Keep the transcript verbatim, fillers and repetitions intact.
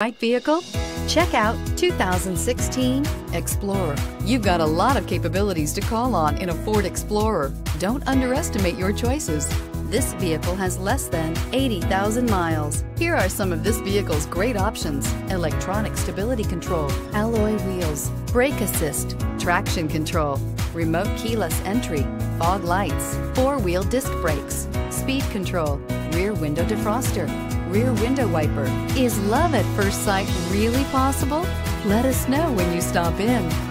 Right vehicle? Check out two thousand sixteen Explorer. You've got a lot of capabilities to call on in a Ford Explorer. Don't underestimate your choices. This vehicle has less than eighty thousand miles. Here are some of this vehicle's great options: electronic stability control, alloy wheels, brake assist, traction control, remote keyless entry, fog lights, four-wheel disc brakes, speed control, rear window defroster, rear window wiper. Is love at first sight really possible? Let us know when you stop in.